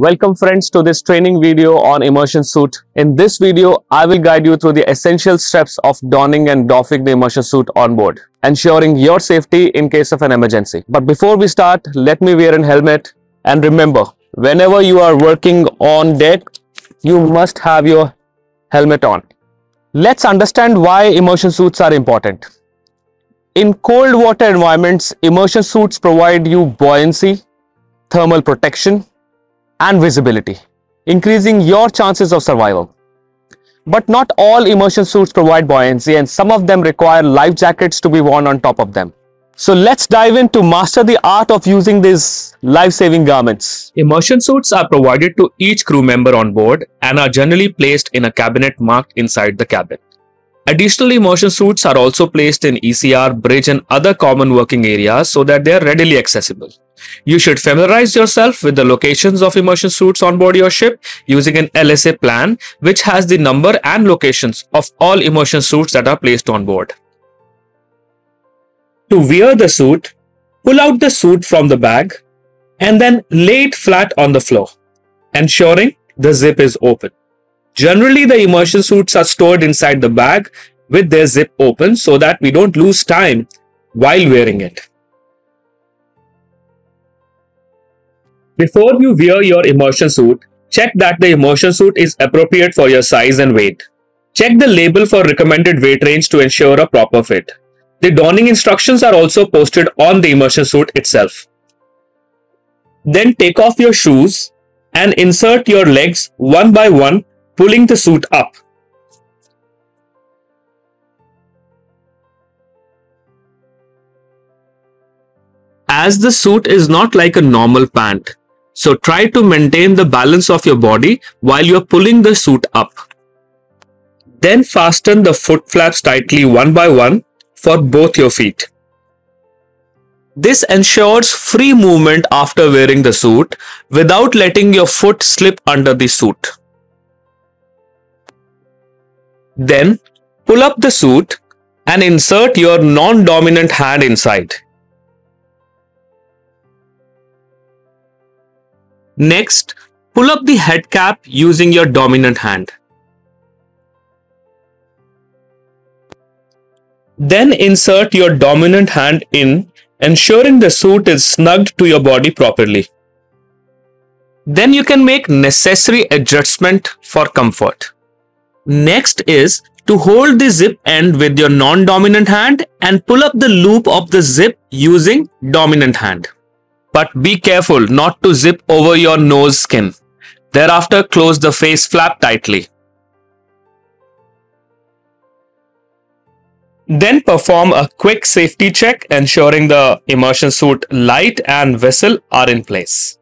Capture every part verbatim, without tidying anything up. Welcome friends to this training video on immersion suit. In this video, I will guide you through the essential steps of donning and doffing the immersion suit on board, ensuring your safety in case of an emergency. But before we start, let me wear a helmet. And remember, whenever you are working on deck, you must have your helmet on. Let's understand why immersion suits are important. In cold water environments, immersion suits provide you buoyancy, thermal protection, and visibility, increasing your chances of survival. But not all immersion suits provide buoyancy, and some of them require life jackets to be worn on top of them. So let's dive in to master the art of using these life-saving garments. Immersion suits are provided to each crew member on board and are generally placed in a cabinet marked inside the cabin. Additionally, immersion suits are also placed in E C R, bridge and other common working areas so that they are readily accessible. You should familiarize yourself with the locations of immersion suits on board your ship using an L S A plan, which has the number and locations of all immersion suits that are placed on board. To wear the suit, pull out the suit from the bag and then lay it flat on the floor, ensuring the zip is open. Generally, the immersion suits are stored inside the bag with their zip open so that we don't lose time while wearing it. Before you wear your immersion suit, check that the immersion suit is appropriate for your size and weight. Check the label for recommended weight range to ensure a proper fit. The donning instructions are also posted on the immersion suit itself. Then take off your shoes and insert your legs one by one, pulling the suit up. As the suit is not like a normal pant, so try to maintain the balance of your body while you are pulling the suit up. Then fasten the foot flaps tightly one by one for both your feet. This ensures free movement after wearing the suit without letting your foot slip under the suit. Then pull up the suit and insert your non-dominant hand inside. Next, pull up the head cap using your dominant hand. Then insert your dominant hand in, ensuring the suit is snugged to your body properly. Then you can make necessary adjustment for comfort. Next is to hold the zip end with your non-dominant hand and pull up the loop of the zip using dominant hand. But be careful not to zip over your nose skin. Thereafter, close the face flap tightly. Then perform a quick safety check, ensuring the immersion suit light and vessel are in place.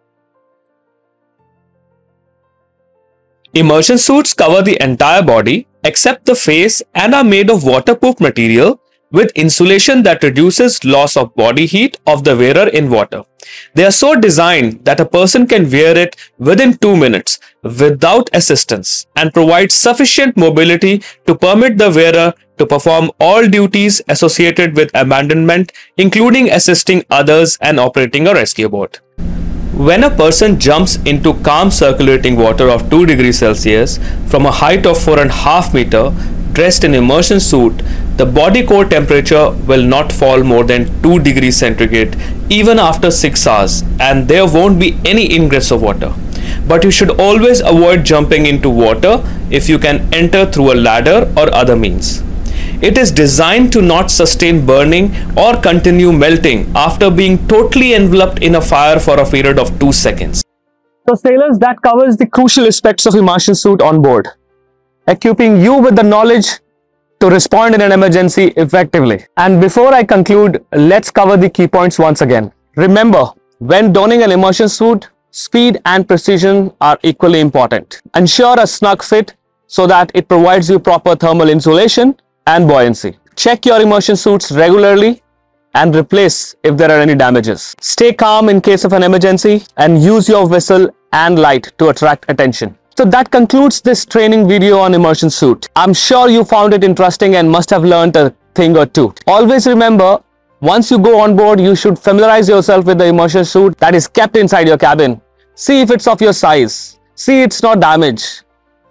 Immersion suits cover the entire body except the face and are made of waterproof material with insulation that reduces loss of body heat of the wearer in water. They are so designed that a person can wear it within two minutes without assistance and provide sufficient mobility to permit the wearer to perform all duties associated with abandonment, including assisting others and operating a rescue boat. When a person jumps into calm circulating water of two degrees Celsius from a height of four point five meters dressed in immersion suit, the body core temperature will not fall more than two degrees centigrade even after six hours, and there won't be any ingress of water. But you should always avoid jumping into water if you can enter through a ladder or other means. It is designed to not sustain burning or continue melting after being totally enveloped in a fire for a period of two seconds. So sailors, that covers the crucial aspects of immersion suit on board, equipping you with the knowledge to respond in an emergency effectively. And before I conclude, let's cover the key points once again. Remember, when donning an immersion suit, speed and precision are equally important. Ensure a snug fit so that it provides you proper thermal insulation and buoyancy. Check your immersion suits regularly and replace if there are any damages. Stay calm in case of an emergency and use your whistle and light to attract attention. So that concludes this training video on immersion suit. I'm sure you found it interesting and must have learned a thing or two. Always remember, once you go on board, you should familiarize yourself with the immersion suit that is kept inside your cabin See if it's of your size. See it's not damaged.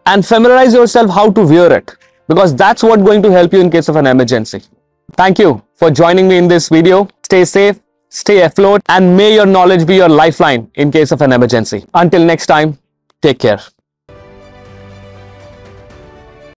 And familiarize yourself how to wear it, because that's what's going to help you in case of an emergency. Thank you for joining me in this video. Stay safe, stay afloat, and may your knowledge be your lifeline in case of an emergency. Until next time, take care.